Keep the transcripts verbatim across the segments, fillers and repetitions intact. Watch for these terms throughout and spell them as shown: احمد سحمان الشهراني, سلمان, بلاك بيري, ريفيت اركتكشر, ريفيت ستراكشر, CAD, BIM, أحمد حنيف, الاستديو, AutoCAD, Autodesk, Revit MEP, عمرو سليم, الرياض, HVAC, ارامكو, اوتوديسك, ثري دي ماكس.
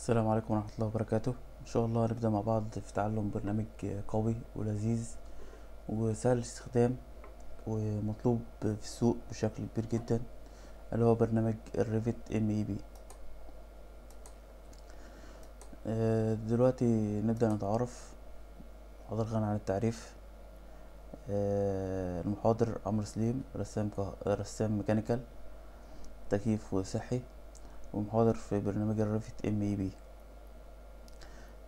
السلام عليكم ورحمة الله وبركاته. ان شاء الله هنبدأ مع بعض في تعلم برنامج قوي ولذيذ وسهل الاستخدام ومطلوب في السوق بشكل كبير جدا، اللي هو برنامج الريفيت ام اي بي. دلوقتي نبدأ نتعرف. حضرنا عن التعريف. المحاضر عمرو سليم، رسام رسام ميكانيكال تكييف وصحي، ومحاضر في برنامج الريفيت ام اي بي.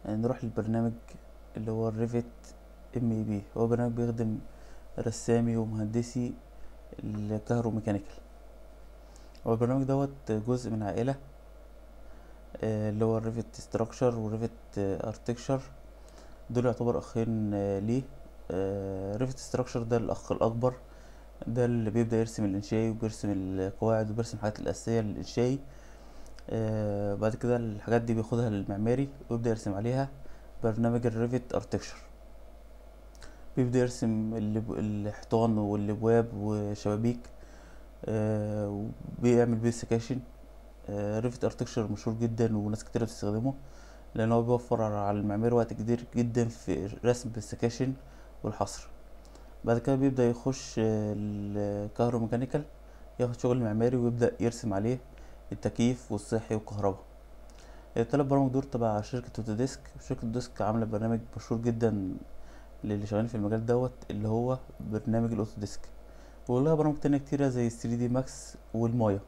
نروح للبرنامج اللي هو الريفيت ام اي بي. هو برنامج بيخدم رسامي ومهندسي الكهروميكانيكال. هو البرنامج دوت جزء من عائلة اللي هو الريفيت ستراكشر والريفيت اركتكشر، دول يعتبر اخين ليه. ريفيت ستراكشر ده الاخ الاكبر، ده اللي بيبدأ يرسم الانشائي وبيرسم القواعد وبيرسم الحاجات الاساسية للانشائي. آه بعد كده الحاجات دي بياخدها للمعماري ويبدأ يرسم عليها. برنامج الريفيت اركتكشر بيبدأ يرسم الحيطان والابواب وشبابيك، آه وبيعمل بيه السكاشن. آه ريفيت اركتكشر مشهور جدا وناس كتير بتستخدمه، لأنه بيوفر على المعماري وقت كتير جدا في رسم السكاشن والحصر. بعد كده بيبدأ يخش الكهروميكانيكال، ياخد شغل المعماري ويبدأ يرسم عليه التكييف والصحي والكهرباء. التلات برامج دول تبع شركة اوتوديسك. شركة اوتوديسك عاملة برنامج مشهور جدا للي شغالين في المجال دوت، اللي هو برنامج الاوتوديسك، ولها برامج تانية كتيرة زي ثري دي ماكس والمايا.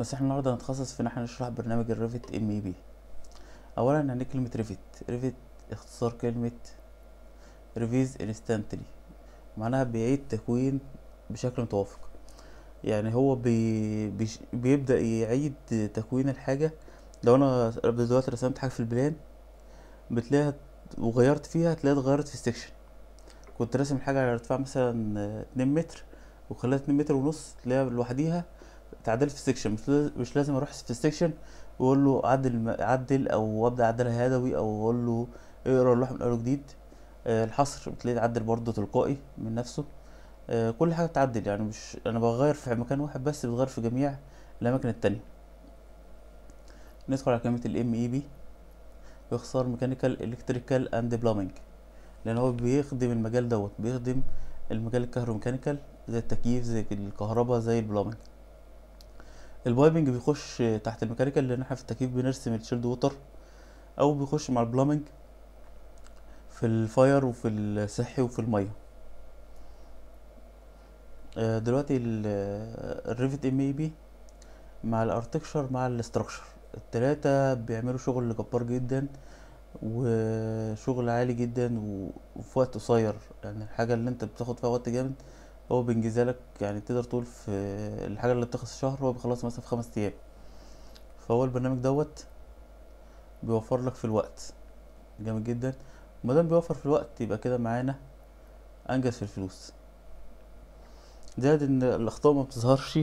بس احنا النهاردة هنتخصص في ان احنا نشرح برنامج الريفيت ام اي بي. اولا يعني كلمة ريفيت. ريفيت اختصار كلمة ريفيز انستانتلي، معناها بيعيد تكوين بشكل متوافق. يعني هو بي بيش بيبدأ يعيد تكوين الحاجة. لو انا دلوقتي رسمت حاجة في البلان بتلاقيها وغيرت فيها، هتلاقيها اتغيرت في السكشن. كنت راسم حاجة على ارتفاع مثلا اتنين متر وخليها اتنين متر ونص، تلاقيها لوحديها اتعدلت في السكشن. مش لازم اروح في السكشن واقول له عدل عدل او ابدا اعدلها يدوي، او اقول له اقرا اللوحة من اول جديد. الحصر بتلاقيه اتعدل برضه تلقائي من نفسه. آه كل حاجة بتعدل، يعني مش انا بغير في مكان واحد بس، بتغير في جميع الاماكن التانية. ندخل على كلمة الام اي بي، باختصار ميكانيكال الكتريكال اند بلامينج، لان هو بيخدم المجال دوت، بيخدم المجال الكهروميكانيكال زي التكييف زي الكهرباء زي البلامينج. البايبنج بيخش تحت الميكانيكال، لان احنا في التكييف بنرسم الشيلد ووتر، او بيخش مع البلامينج في الفاير وفي الصحي وفي المية. دلوقتي الريفيت ام اي بي مع الاركتكشر مع الاستراكشر التلاتة بيعملوا شغل جبار جدا وشغل عالي جدا وفي وقت قصير. يعني الحاجة اللي انت بتاخد فيها وقت جامد هو بينجزها لك، يعني تقدر تقول في الحاجة اللي بتاخد شهر هو بيخلصها مثلا في خمس ايام. فهو البرنامج دوت بيوفر لك في الوقت جامد جدا. مادام بيوفر في الوقت يبقى كده معانا انجز في الفلوس، زائد ان الاخطاء ما بتظهرش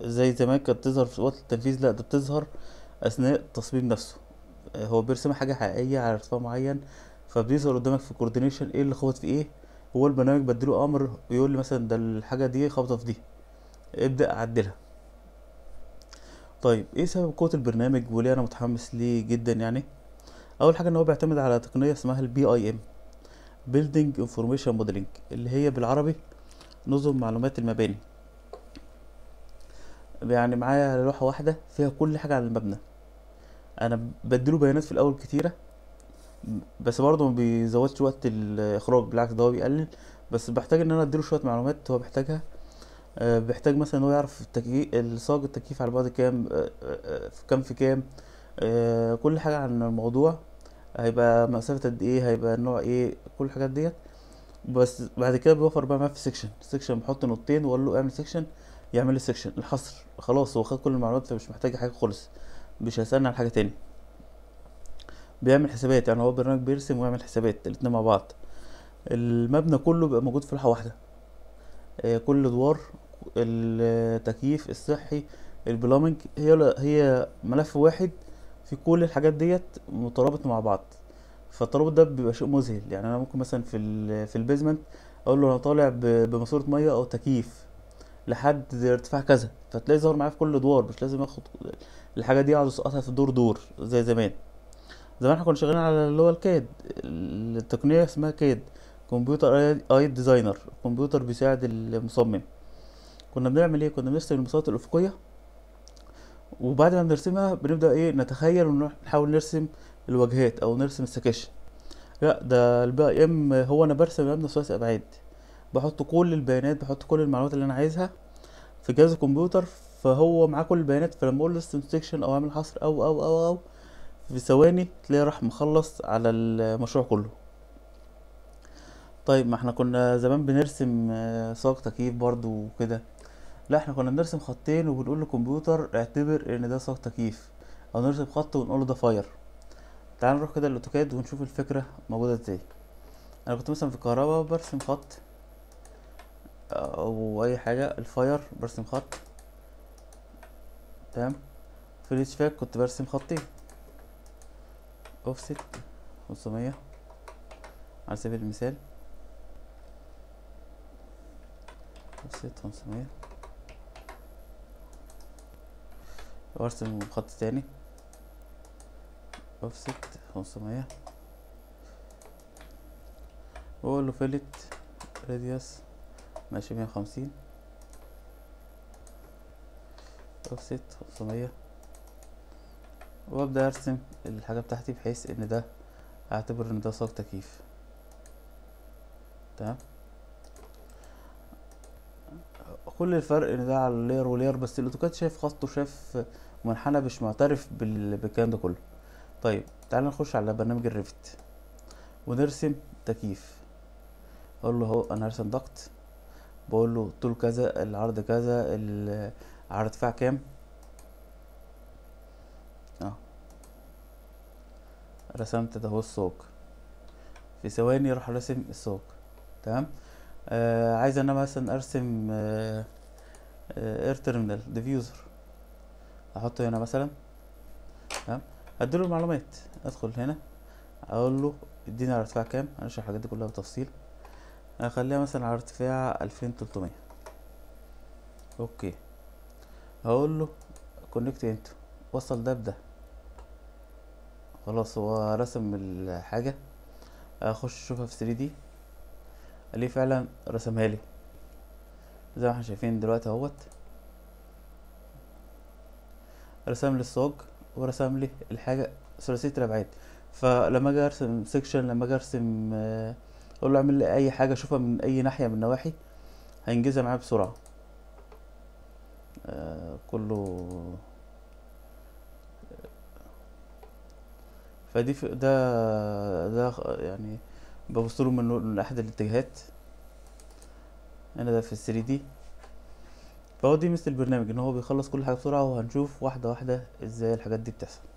زي زمان كانت تظهر في وقت التنفيذ، لا ده بتظهر اثناء التصميم نفسه. هو بيرسم حاجه حقيقيه على ارتفاع معين، فبيظهر قدامك في الكوردينيشن ايه اللي خبط في ايه. هو البرنامج بديله امر يقول لي مثلا ده الحاجه دي خبطه في دي، ابدا اعدلها. طيب ايه سبب قوه البرنامج وليه انا متحمس ليه جدا؟ يعني اول حاجه ان هو بيعتمد على تقنيه اسمها البي اي ام، بيلدينج انفورميشن موديلنج، اللي هي بالعربي نظم معلومات المباني. يعني معايا لوحه واحده فيها كل حاجه عن المبنى، انا بديله بيانات في الاول كتيره، بس برضه ما بيزودش وقت الاخراج، بالعكس ده هو بيقلل. بس بحتاج ان انا اديله شويه معلومات هو بيحتاجها. أه بيحتاج مثلا هو يعرف صاج التكييف على بعد كام، أه أه في كام في كام، أه كل حاجه عن الموضوع، هيبقى مسافه قد ايه، هيبقى نوع ايه، كل الحاجات ديت. بس بعد كده بيوفر بقى معاه في سيكشن. سيكشن بحط نقطتين واقول له اعمل سيكشن، يعمل لي سيكشن. الحصر خلاص هو خد كل المعلومات، فمش محتاج حاجه خالص، مش هيسالني عن حاجه تاني. بيعمل حسابات، يعني هو برنامج بيرسم ويعمل حسابات الاتنين مع بعض. المبنى كله بيبقى موجود في لوحه واحده، كل ادوار التكييف الصحي البلامنج هي هي ملف واحد في كل الحاجات ديت مترابط مع بعض. فالترابط ده بيبقى شيء مذهل. يعني انا ممكن مثلا في في البيزمنت اقول له انا طالع بماسوره ميه او تكييف، لحد ارتفاع كذا، فتلاقي ظهر معايا في كل دور، مش لازم اخد الحاجه دي اقعد اسقطها في دور دور زي زمان. زمان احنا كنا شغالين على اللي هو الكاد، التقنيه اسمها كاد، كمبيوتر اي ديزاينر، كمبيوتر بيساعد المصمم. كنا بنعمل ايه؟ كنا بنرسم المسارات الافقيه، وبعد ما بنرسمها بنبدا ايه، نتخيل ونحاول نرسم الواجهات او نرسم السكاشن. لا، ده البي ام هو انا برسم مبنى ثلاثي ابعاد، بحط كل البيانات، بحط كل المعلومات اللي انا عايزها في جهاز الكمبيوتر، فهو معاه كل البيانات. فلما اقول له استنسكشن او اعمل حصر او او او او في ثواني تلاقيه راح مخلص على المشروع كله. طيب ما احنا كنا زمان بنرسم ساق تكييف برضو وكده، لا احنا كنا بنرسم خطين وبنقول للكمبيوتر اعتبر ان ده ساق تكييف، او نرسم خط ونقول له ده فاير. تعال نروح كده الاوتوكاد ونشوف الفكره موجوده ازاي. انا كنت مثلا في الكهرباء برسم خط او اي حاجه، الفاير برسم خط، تمام. في الاتشفاك كنت برسم خطين، اوفست خمسمية على سبيل المثال، اوفست خمسمية، وارسم خط تاني اوفست خمسمية، واقول له فيلت راديوس ماشي مية وخمسين، اوفست خمسمية، وابدأ ارسم الحاجة بتاعتي بحيث ان ده اعتبر ان ده ساق تكييف، تمام. كل الفرق ان ده على اللير ولير، بس الاوتوكاد شايف خطه، شايف منحنى، مش معترف بالكلام ده كله. طيب تعالى نخش على برنامج الريفت ونرسم تكييف. اقول له اهو انا هرسم ضغط، بقول له طول كذا، العرض كذا، على ارتفاع كام، اه رسمت ده هو السوق. في ثواني راح رسم السوق، تمام. آه عايز انا مثلا ارسم آه آه اير تيرمينال ديفيوزر، احطه هنا مثلا، تمام. هديله المعلومات، ادخل هنا اقول له اديني على ارتفاع كام، هنشرح الحاجات دي كلها بالتفصيل. هخليها مثلا على ارتفاع الفين تلتمية، اوكي. هقول له كونكت انتو، وصل ده بده، خلاص هو رسم الحاجه. اخش اشوفها في ثري دي، ليه فعلا رسمها لي زي ما احنا شايفين دلوقتي اهوت، رسم لي الصاج ورسم لي الحاجه ثلاثيه الابعاد. فلما اجي ارسم سيكشن، لما اجي ارسم آه اقول له اعمل لي اي حاجه اشوفها من اي ناحيه من النواحي، هينجزها معايا بسرعه. آه كله فدي ده ده يعني ببصله من من احد الاتجاهات. انا ده في الثري دي، فهو دي مثل البرنامج ان هو بيخلص كل حاجه بسرعه، وهنشوف واحده واحده ازاي الحاجات دي بتحصل.